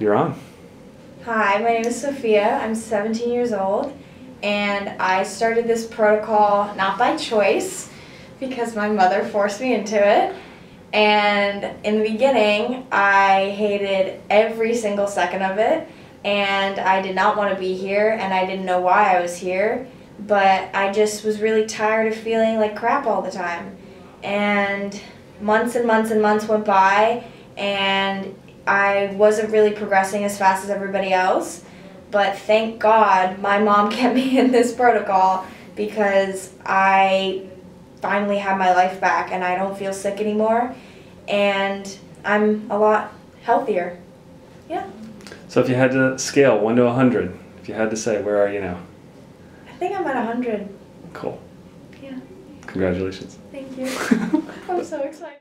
You're on. Hi, my name is Sophia. I'm 17 years old, and I started this protocol not by choice, because my mother forced me into it. And in the beginning, I hated every single second of it, and I did not want to be here, and I didn't know why I was here, but I just was really tired of feeling like crap all the time. And months and months and months went by, and I wasn't really progressing as fast as everybody else, but thank God my mom kept me in this protocol, because I finally have my life back and I don't feel sick anymore, and I'm a lot healthier. Yeah. So if you had to scale 1 to 100, if you had to say, where are you now? I think I'm at 100. Cool. Yeah. Congratulations. Thank you. I'm so excited.